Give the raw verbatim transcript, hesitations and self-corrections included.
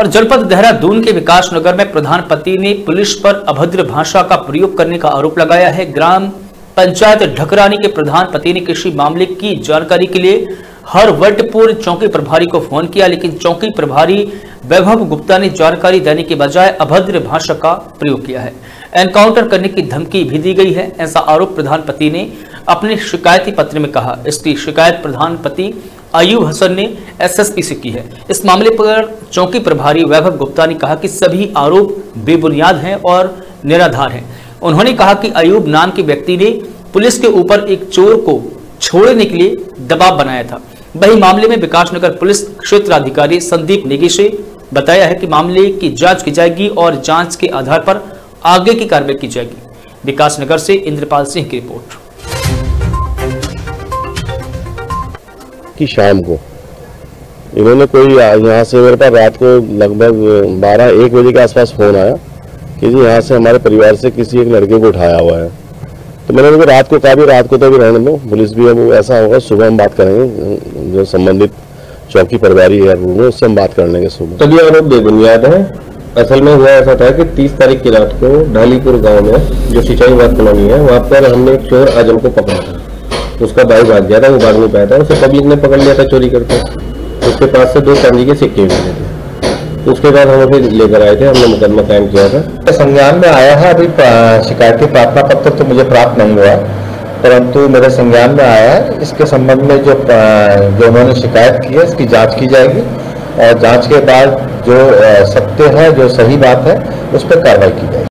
और जनपद देहरादून के विकास नगर में प्रधान पति ने पुलिस पर अभद्र भाषा का प्रयोग करने का आरोप लगाया है। ग्राम पंचायत ढकरानी के प्रधान पति ने कृषि मामले की जानकारी के लिए हरवटपुर चौकी प्रभारी को फोन किया, लेकिन चौकी प्रभारी वैभव गुप्ता ने जानकारी देने के बजाय अभद्र भाषा का प्रयोग किया है। एनकाउंटर करने की धमकी भी दी गई है, ऐसा आरोप प्रधान पति ने अपने शिकायती पत्र में कहा। इसकी शिकायत प्रधान पति आयुब हसन ने एस एस पी से की है। इस मामले पर चौकी प्रभारी वैभव गुप्ता ने कहा कि सभी आरोप बेबुनियाद हैं और निराधार हैं। उन्होंने कहा कि आयुब नाम के व्यक्ति ने पुलिस के ऊपर एक चोर को छोड़ने के लिए दबाव बनाया था। वही मामले में विकास नगर पुलिस क्षेत्राधिकारी संदीप निगेश ने बताया है कि मामले की जांच की जाएगी और जांच के आधार पर आगे की कार्रवाई की जाएगी। विकास नगर से इंद्रपाल सिंह की रिपोर्ट। की शाम को इन्होंने कोई यहाँ से, मेरे पास रात को लगभग बारह एक बजे के आसपास फोन आया कि जी यहाँ से हमारे परिवार से किसी एक लड़के को उठाया हुआ है। तो मैंने उनको रात को कहा भी रात को तो भी रहने दो, पुलिस भी है वो ऐसा होगा, सुबह हम बात करेंगे, जो संबंधित चौकी प्रभारी है उससे हम बात कर लेंगे सुबह। तभी आरोप बेबुनियाद है। असल में हुआ ऐसा था कि तीस तारीख की रात को ढालीपुर गांव में जो सिंचाई विभाग कॉलोनी है वहाँ पर हमने एक चोर आजम को पकड़ा था। उसका भाई भाग गया था, वो भाग नहीं पाया था, उसे पब्लिक ने पकड़ लिया था चोरी करके। उसके पास से दो चांदी के सिक्के मिले थे। उसके बाद हम उसे लेकर आए थे, हमने मुकदमा कायम किया था। संज्ञान में आया है, अभी शिकायती प्रार्थना पत्र तो मुझे प्राप्त नहीं हुआ, परंतु मेरे संज्ञान में आया है। इसके संबंध में जो जो उन्होंने शिकायत की है इसकी जाँच की जाएगी और जाँच के बाद जो सत्य है, जो सही बात है, उस पर कार्रवाई की जाएगी।